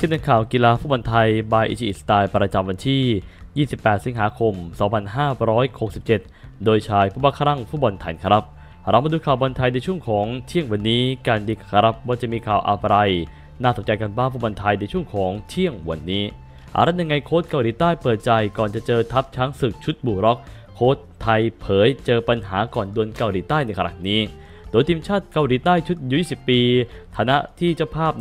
ที่เป็นข่าวกีฬาฟุตบอลไทย by อิจิอิสไตล์ประจำวันที่28 สิงหาคม 2567 โดยชายผู้บ้าคลั่งฟุตบอลไทยครับเรามาดูข่าวบอลไทยในช่วงของเที่ยงวันนี้การดีครับว่าจะมีข่าวอะไรน่าสนใจกันบ้างฟุตบอลไทยในช่วงของเที่ยงวันนี้อะไรยังไงโค้ชเกาหลีใต้เปิดใจก่อนจะเจอทัพช้างศึกชุดบุร็อกโค้ชไทยเผยเจอปัญหาก่อนดวลเกาหลีใต้ในครั้งนี้โดยทีมชาติเกาหลีใต้ชุดยู20ปีฐานะที่เจ้าภาพ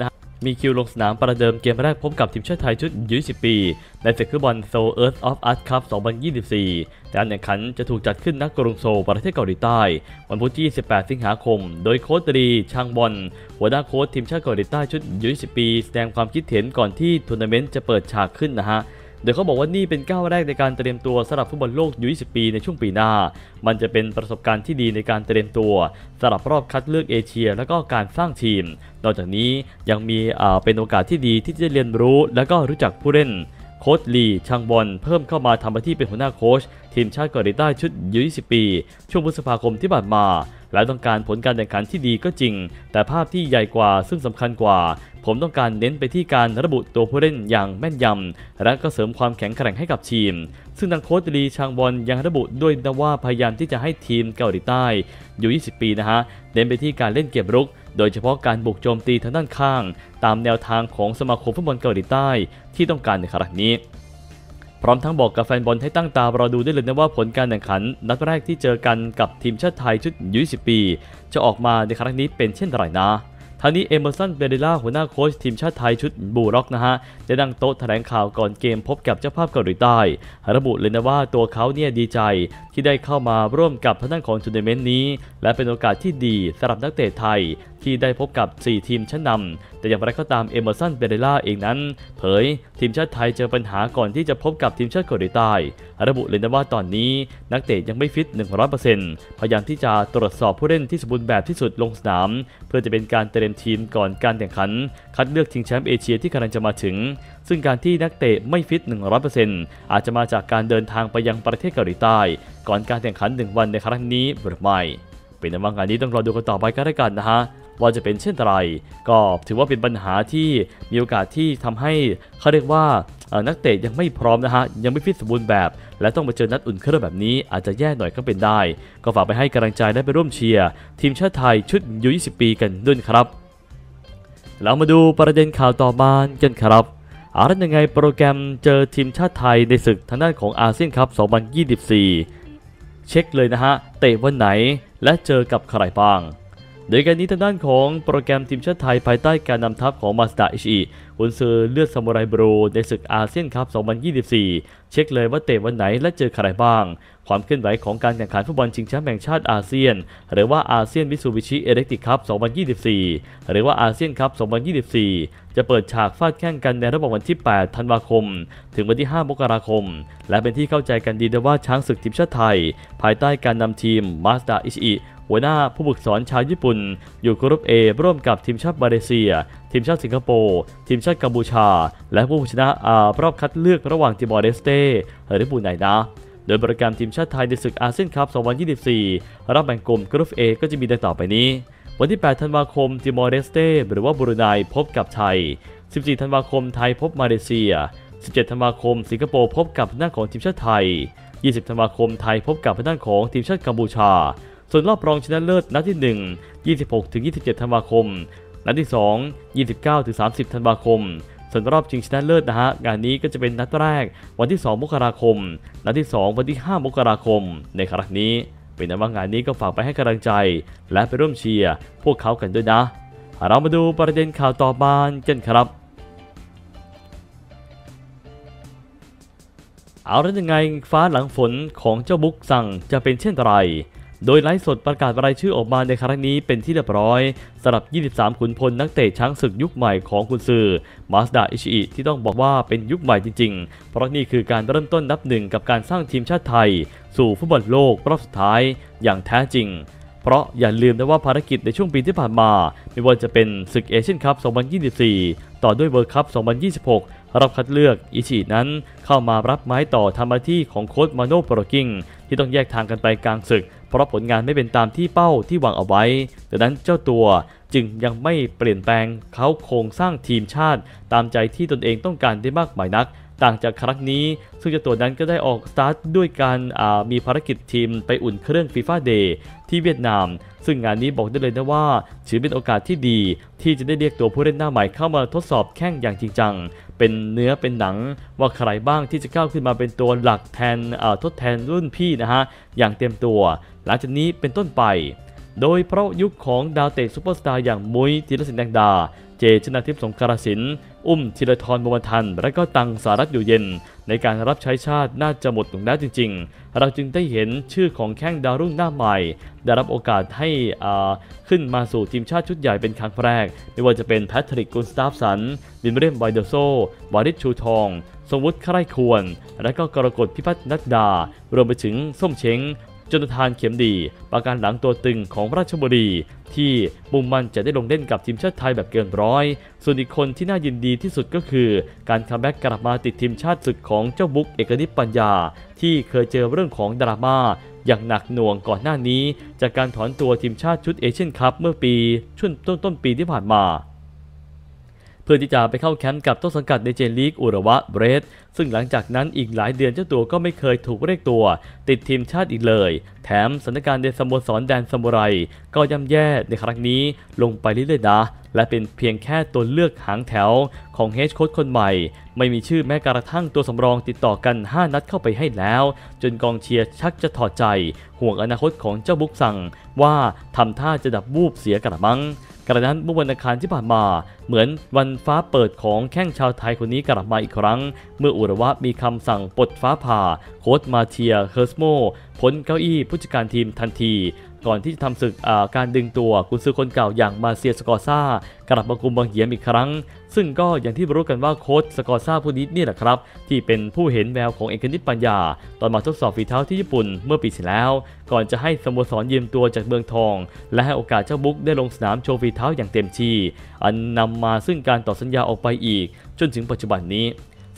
มีคิวลงสนามประเดิมเกมแรกพบกับทีมชาติไทยชุดยู20ปีในศึกฟุตบอลโซลเอิร์ธออฟอาร์ตคัพ 2024 การแข่งขันจะถูกจัดขึ้นณกรุงโซลประเทศเกาหลีใต้วันพุธที่28 สิงหาคมโดยโค้ชรีชางบอนหัวหน้าโค้ชทีมชาติเกาหลีใต้ชุดยู20ปีแสดงความคิดเห็นก่อนที่ทัวร์นาเมนต์จะเปิดฉากขึ้นนะฮะโดยเขาบอกว่านี่เป็นก้าวแรกในการเตรียมตัวสำหรับฟุตบอลโลกยู20ปีในช่วงปีหน้ามันจะเป็นประสบการณ์ที่ดีในการเตรียมตัวสำหรับรอบคัดเลือกเอเชียและก็การสร้างทีมนอกจากนี้ยังมีเป็นโอกาสที่ดีที่จะเรียนรู้และก็รู้จักผู้เล่นโค้ชลีชางบอนเพิ่มเข้ามาทำหน้าที่เป็นหัวหน้าโค้ชทีมชาติเกาหลีใต้ชุดยู20ปีช่วงพฤษภาคมที่ผ่านมาและต้องการผลการแข่งขันที่ดีก็จริงแต่ภาพที่ใหญ่กว่าซึ่งสำคัญกว่าผมต้องการเน้นไปที่การระบุตัวผู้เล่นอย่างแม่นยำและก็เสริมความแข็งแกร่งให้กับทีมซึ่งทางโค้ชลีชางบอนยังระบุด้วยนะว่าพยายามที่จะให้ทีมเกาหลีใต้อยู่20ปีนะฮะเน้นไปที่การเล่นเกมรุกโดยเฉพาะการบุกโจมตีทางด้านข้างตามแนวทางของสมาคมฟุตบอลเกาหลีใต้ที่ต้องการในครั้งนี้พร้อมทั้งบอกกับแฟนบอลให้ตั้งตารอดูได้เลยนะว่าผลการแข่งขันนัดแรกที่เจอกันกับทีมชาติไทยชุดยู20ปีจะออกมาในครั้งนี้เป็นเช่นไรนะทางนี้เอเมอร์สัน เบเดล่าหัวหน้าโค้ชทีมชาติไทยชุดบูร็อกนะฮะได้นั่งโต๊ะแถลงข่าวก่อนเกมพบกับเจ้าภาพเกาหลีใต้ระบุเลยนะว่าตัวเขาเนี่ยดีใจที่ได้เข้ามาร่วมกับท่านของทัวร์นาเมนต์นี้และเป็นโอกาสที่ดีสำหรับนักเตะไทยที่ได้พบกับ4ทีมชั้นนำแต่อย่างไรก็ตามเอเมอร์สัน เบเดล่าเองนั้นเผยทีมชาติไทยเจอปัญหาก่อนที่จะพบกับทีมชาติเกาหลีใต้ระบุเลยนะว่าตอนนี้นักเตะยังไม่ฟิต 100% พยายามที่จะตรวจสอบผู้เล่นที่สมบูรณ์แบบที่สุดลงสนามเพื่อจะเป็นการเตรียมทีมก่อนการแข่งขันคัดเลือกชิงแชมป์เอเชียที่กำลังจะมาถึงซึ่งการที่นักเตะไม่ฟิต 100% อาจจะมาจากการเดินทางไปยังประเทศเกาหลีใต้ก่อนการแข่งขัน1วันในครั้งนี้หรือไม่เป็นในว่างานนี้ต้องรอดูกันต่อไปกันแล้วกันนะฮะว่าจะเป็นเช่นไรก็ถือว่าเป็นปัญหาที่มีโอกาสที่ทำให้เขาเรียกว่านักเตะยังไม่พร้อมนะฮะยังไม่ฟิตสมบูรณ์แบบและต้องมาเจอนัดอุ่นเครื่องแบบนี้อาจจะแย่หน่อยก็เป็นได้ก็ฝากไปให้กำลังใจและไปร่วมเชียร์ทีมชาติไทยชุดยู20ปีกันด้วยครับแล้วมาดูประเด็นข่าวต่อมากันครับอะไรยังไงโปรแกรมเจอทีมชาติไทยในศึกทางด้านของอาเซียนคัพ 2024 เช็คเลยนะฮะเตะวันไหนและเจอกับใครบ้างโดยการนี้ทางด้านของโปรแกรมทีมชาติไทยภายใต้การนำทัพของมาสดาอิชิอุนซือเลือดซามูไรบลูในศึกอาเซียนคัพ 2024 เช็คเลยว่าเตะวันไหนและเจอใครบ้างความเคลื่อนไหวของการแข่งขันฟุตบอลชิงแชมป์แห่งชาติอาเซียนหรือว่าอาเซียนมิซูบิชิเอเล็กติกคัพ 2024 หรือว่าอาเซียนคัพ 2024 จะเปิดฉากฟาดแข่งกันในระหว่างวันที่ 8 ธันวาคมถึงวันที่ 5 มกราคมและเป็นที่เข้าใจกันดีว่าช้างศึกทีมชาติไทยภายใต้การนำทีมมาสดาอิชิหัวหน้าผู้ฝึกสอนชาวญี่ปุ่นอยู่กรุ๊ป A ร่วมกับทีมชาติมาเลเซียทีมชาติสิงคโปร์ทีมชาติกัมพูชาและผู้ชนะรอบคัดเลือกระหว่างติมอร์เลสเต้หรือบูไนนะโดยโปรแกรมทีมชาติไทยในศึกอาเซียนคัพ 2024 รอบแบ่งกลุ่มกรุ๊ป A ก็จะมีดังต่อไปนี้วันที่ 8 ธันวาคมติมอร์เลสเต้หรือว่าบูรูไนพบกับไทย 14 ธันวาคมไทยพบมาเลเซีย 17 ธันวาคมสิงคโปร์พบกับหน้าของทีมชาติไทย 20 ธันวาคมไทยพบกับหน้าของทีมชาติกัมพูชาส่วนรอบรองชนะเลิศนัดที่ 1 26-27 ธันวาคมนัดที่ 2 29-30 ธันวาคมส่วนรอบชิงชนะเลิศนะฮะงานนี้ก็จะเป็นนัดแรกวันที่ 2 มกราคมนัดที่ 2 วันที่ 5 มกราคมในครั้งนี้เป็นนักว่างานนี้ก็ฝากไปให้กำลังใจและไปร่วมเชียร์พวกเขากันด้วยนะเรามาดูประเด็นข่าวต่อมากันครับเอาแล้วยังไงฟ้าหลังฝนของเจ้าบุ๊กสั่งจะเป็นเช่นไรโดยไลฟ์สดประกาศรายชื่อออกมาในครั้งนี้เป็นที่เรียบร้อยสำหรับ 23 ขุนพลนักเตะช้างศึกยุคใหม่ของกุนซือมาสดาอิชิอิที่ต้องบอกว่าเป็นยุคใหม่จริงๆเพราะนี่คือการเริ่มต้นนับหนึ่งกับการสร้างทีมชาติไทยสู่ฟุตบอลโลกรอบสุดท้ายอย่างแท้จริงเพราะอย่าลืมนะว่าภารกิจในช่วงปีที่ผ่านมาไม่ว่าจะเป็นศึกเอเชียนคัพ 2024 ต่อด้วยเวิลด์คัพ 2026 รอบคัดเลือกอิชินั้นเข้ามารับไม้ต่อทำหน้าที่ของโค้ชมาโน่ โปรกิ้งที่ต้องแยกทางกันไปกลางศึก เพราะผลงานไม่เป็นตามที่เป้าที่วางเอาไว้ดังนั้นเจ้าตัวจึงยังไม่เปลี่ยนแปลงเขาโครงสร้างทีมชาติตามใจที่ตนเองต้องการได้มากมายนักต่างจากครั้งนี้ซึ่งเจ้าตัวนั้นก็ได้ออกสตาร์ทด้วยการมีภารกิจทีมไปอุ่นเครื่องฟีฟ่าเดย์ที่เวียดนามซึ่งงานนี้บอกได้เลยนะว่าถือเป็นโอกาสที่ดีที่จะได้เรียกตัวผู้เล่นหน้าใหม่เข้ามาทดสอบแข่งอย่างจริงจังเป็นเนื้อเป็นหนังว่าใครบ้างที่จะก้าวขึ้นมาเป็นตัวหลักแทนทดแทนรุ่นพี่นะฮะอย่างเต็มตัวหลังจากนี้เป็นต้นไปโดยเพราะยุคของดาวเตะซูเปอร์สตาร์อย่างมุ้ยธีรศิลป์แดงดาเจชนาทิพย์สงกรสินอุ้มธีรธรบุญทันและก็ตังสารัตน์อยู่เย็นในการรับใช้ชาติน่าจะหมดลงแล้วจริงๆเราจึงได้เห็นชื่อของแข้งดาวรุ่งหน้าใหม่ได้รับโอกาสให้ขึ้นมาสู่ทีมชาติชุดใหญ่เป็นครั้งแรกไม่ว่าจะเป็นแพทริกกุนสตาฟสันวิลเลียมไบเดอโซวาริชชูทองทรงวุฒิไคร่ควรและก็กรกฎพิพัฒน์นัดดารวมไปถึงส้มเช้งจนทานเข็มดีประการหลังตัวตึงของราชบุรีที่มุ่งมั่นจะได้ลงเล่นกับทีมชาติไทยแบบเกินร้อยส่วนอีกคนที่น่ายินดีที่สุดก็คือการคัมแบ็กกลับมาติดทีมชาติศึกของเจ้าบุ๊กเอกนิษฐ์ปัญญาที่เคยเจอเรื่องของดราม่าอย่างหนักหน่วงก่อนหน้านี้จากการถอนตัวทีมชาติชุดเอเชียนคัพเมื่อปีช่วงต้นปีที่ผ่านมาเพื่อที่จะไปเข้าแคมป์กับต้นสังกัดในเจลีกอุระวะเบรดซึ่งหลังจากนั้นอีกหลายเดือนเจ้าตัวก็ไม่เคยถูกเรียกตัวติดทีมชาติอีกเลยแถมสถานการณ์ในสโมสรแดนซามูไรก็ย่ำแย่ในครั้งนี้ลงไปเรื่อยๆนะและเป็นเพียงแค่ตัวเลือกหางแถวของเฮดโค้ชคนใหม่ไม่มีชื่อแม้กระทั่งตัวสำรองติดต่อกัน5นัดเข้าไปให้แล้วจนกองเชียร์ชักจะถอดใจห่วงอนาคตของเจ้าบุกสั่งว่าทำท่าจะดับวูบเสียกระมังกระนั้นเมื่อวันอังคารที่ผ่านมาเหมือนวันฟ้าเปิดของแข้งชาวไทยคนนี้กลับมาอีกครั้งเมื่ออุระวะมีคำสั่งปลดฟ้าผ่าโค้ชมาเทียเฮอร์สโมพ้นเก้าอี้ผู้จัดการทีมทันทีก่อนที่จะทำศึกการดึงตัวกุนซือคนเก่าอย่างมาเซียสกอซ่ากลับมาคุมบางเหียมอีกครั้งซึ่งก็อย่างที่รู้กันว่าโค้ชสกอซ่าผู้นี้นี่แหละครับที่เป็นผู้เห็นแววของเอกนิษฐ์ปัญญาตอนมาทดสอบฝีเท้าที่ญี่ปุ่นเมื่อปีที่แล้วก่อนจะให้สโมสรยืมตัวจากเมืองทองและให้โอกาสเจ้าบุ๊กได้ลงสนามโชว์ฝีเท้าอย่างเต็มที่อันนำมาซึ่งการต่อสัญญาออกไปอีกจนถึงปัจจุบันนี้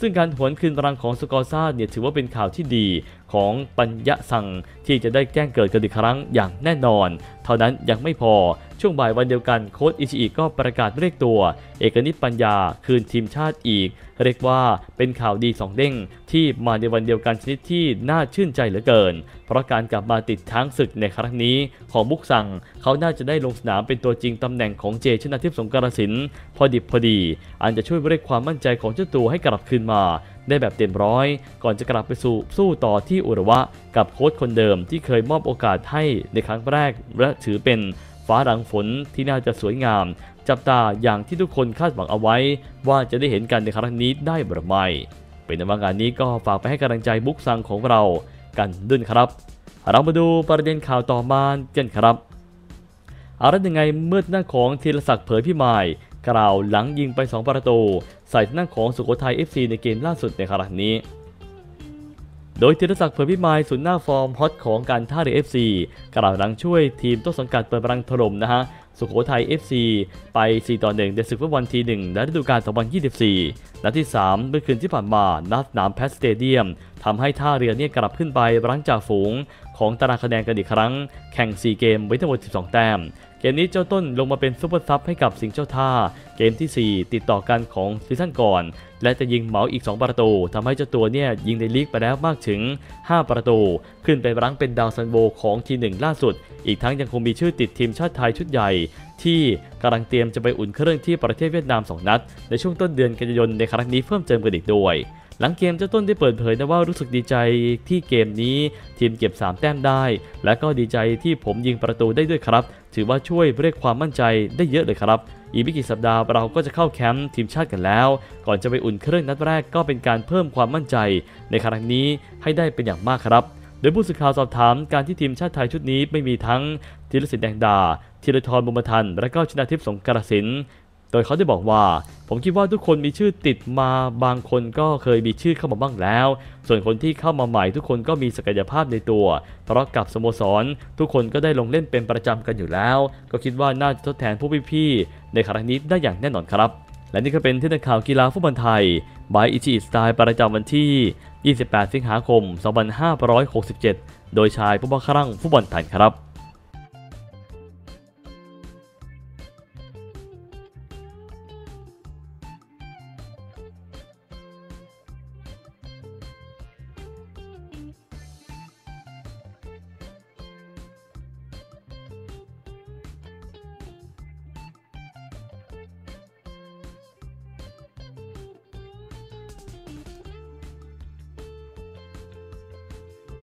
ซึ่งการหวนคืนตารางของสกอซ่าเนี่ยถือว่าเป็นข่าวที่ดีของปัญญาสั่งที่จะได้แจ้งเกิดกันอีกครั้งอย่างแน่นอนเท่านั้นยังไม่พอช่วงบ่ายวันเดียวกันโค้ชอิชิอิก็ประกาศเรียกตัวเอกนิษฐ์ปัญญาคืนทีมชาติอีกเรียกว่าเป็นข่าวดี2เด้งที่มาในวันเดียวกันชนิดที่น่าชื่นใจเหลือเกินเพราะการกลับมาติดช้างศึกในครั้งนี้ของบุกสั่งเขาน่าจะได้ลงสนามเป็นตัวจริงตำแหน่งของเจชนาทิพย์สงกรสินพอดิบพอดีอันจะช่วยเรียกความมั่นใจของเจ้าตัวให้กลับคืนมาได้แบบเต็มร้อยก่อนจะกลับไปสู้ต่อที่อุระวะกับโค้ชคนเดิมที่เคยมอบโอกาสให้ในครั้งแรกและถือเป็นฟ้าหลังฝนที่น่าจะสวยงามจับตาอย่างที่ทุกคนคาดหวังเอาไว้ว่าจะได้เห็นกันในครั้งนี้ได้หรือไม่เป็นในงานนี้ก็ฝากไปให้กำลังใจบุ๊กซังของเรากันด้วยครับเรามาดูประเด็นข่าวต่อมากันครับอะไรยังไงเมื่อหน้าของธีรศักดิ์เผยพิมายกล่าวหลังยิงไป2ประตูใส่หน้าของสุโขทัย FC ในเกมล่าสุดในครั้งนี้โดยธีรศักดิ์เผยพิมายศูนย์หน้าฟอร์มฮอตของการท่าเรือ FC กล่าวหลังช่วยทีมต้นสังกัดเปิดพลังถล่มนะฮะสุโขทัย FC ไป 4-1 ในศึกฟุตบอลที1ในฤดูกาล 2024 นัดที่3เมื่อคืนที่ผ่านมาณ สนามแพทสเตเดียมทำให้ท่าเรือเนี่ยกลับขึ้นไปรั้งจ่าฝูงของตารางคะแนนกันอีกครั้งแข่ง4เกมไว้ทั้งหมด12แต้มเกมนี้เจ้าต้นลงมาเป็นซุปเปอร์ซับให้กับสิงห์เจ้าท่าเกมที่4ติดต่อกันของซีซั่นก่อนและจะยิงเหมาอีก2ประตูทำให้เจ้าตัวเนี่ยยิงในลีกไปแล้วมากถึง5ประตูขึ้นไปรั้งเป็นดาวซันโวของที1ล่าสุดอีกทั้งยังคงมีชื่อติดทีมชาติไทยชุดใหญ่ที่กำลังเตรียมจะไปอุ่นเครื่องที่ประเทศเวียดนาม2นัดในช่วงต้นเดือนกันยายนในครั้งนี้เพิ่มเติมกันอีกด้วยหลังเกมเจ้าต้นได้เปิดเผยนะว่ารู้สึกดีใจที่เกมนี้ทีมเก็บ3แต้มได้และก็ดีใจที่ผมยิงประตูได้ด้วยครับถือว่าช่วยเรียกความมั่นใจได้เยอะเลยครับอีกไม่กี่สัปดาห์เราก็จะเข้าแคมป์ทีมชาติกันแล้วก่อนจะไปอุ่นเครื่องนัดแรกก็เป็นการเพิ่มความมั่นใจในครั้งนี้ให้ได้เป็นอย่างมากครับโดยผู้สื่อข่าวสอบถามการที่ทีมชาติไทยชุดนี้ไม่มีทั้งธีรศิลป์แดงดาธีรธรบุญทันและก็ชนาทิพย์สงกรสินโดยเขาได้บอกว่าผมคิดว่าทุกคนมีชื่อติดมาบางคนก็เคยมีชื่อเข้ามาบ้างแล้วส่วนคนที่เข้ามาใหม่ทุกคนก็มีศักยภาพในตัวเพราะกับสโมสรทุกคนก็ได้ลงเล่นเป็นประจำกันอยู่แล้วก็คิดว่าน่าจะทดแทนผู้พี่ๆในครั้งนี้ได้อย่างแน่นอนครับและนี่ก็เป็นที่นักข่าวกีฬาฟุตบอลไทยบายอิชิอิสไตล์ประจำวันที่28 สิงหาคม 2567 โดยชายผู้บ้าคลั่งฟุตบอลไทยครับ